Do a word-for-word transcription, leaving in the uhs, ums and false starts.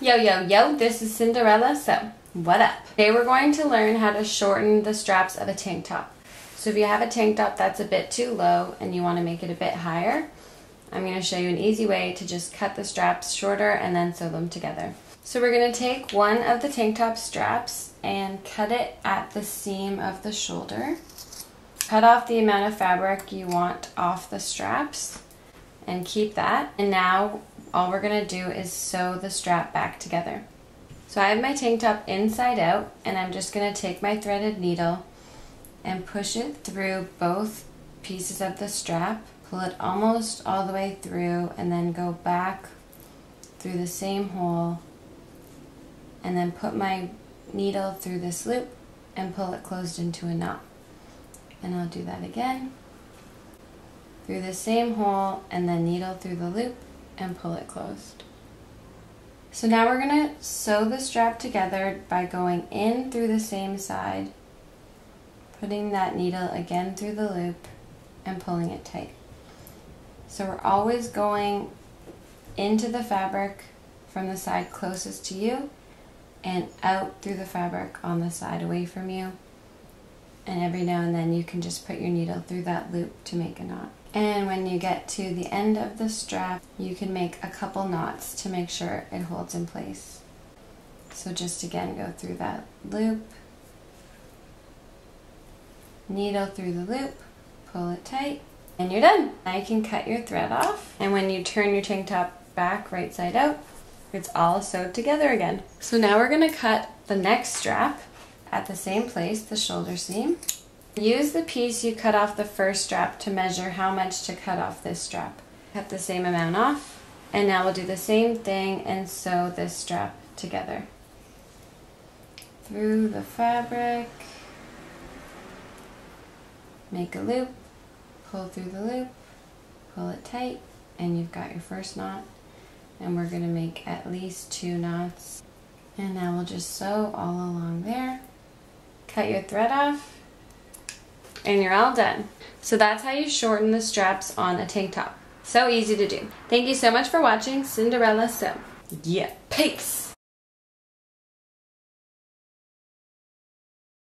Yo, yo, yo, this is Cinderella Sew. What up? Today we're going to learn how to shorten the straps of a tank top. So if you have a tank top that's a bit too low and you want to make it a bit higher, I'm going to show you an easy way to just cut the straps shorter and then sew them together. So we're going to take one of the tank top straps and cut it at the seam of the shoulder. Cut off the amount of fabric you want off the straps and keep that. And now all we're going to do is sew the strap back together. So I have my tank top inside out, and I'm just going to take my threaded needle and push it through both pieces of the strap, pull it almost all the way through, and then go back through the same hole, and then put my needle through this loop and pull it closed into a knot. And I'll do that again, through the same hole, and then needle through the loop and pull it closed. So now we're going to sew the strap together by going in through the same side, putting that needle again through the loop and pulling it tight. So we're always going into the fabric from the side closest to you and out through the fabric on the side away from you. And every now and then you can just put your needle through that loop to make a knot. And when you get to the end of the strap, you can make a couple knots to make sure it holds in place. So just again, go through that loop, needle through the loop, pull it tight, and you're done. Now you can cut your thread off, and when you turn your tank top back right side out, it's all sewed together again. So now we're going to cut the next strap at the same place, the shoulder seam. Use the piece you cut off the first strap to measure how much to cut off this strap. Cut the same amount off, and now we'll do the same thing and sew this strap together. Through the fabric, make a loop, pull through the loop, pull it tight, and you've got your first knot. And we're going to make at least two knots. And now we'll just sew all along there. Cut your thread off, and you're all done. So that's how you shorten the straps on a tank top. So easy to do. Thank you so much for watching Cinderella Sew. Yeah, peace!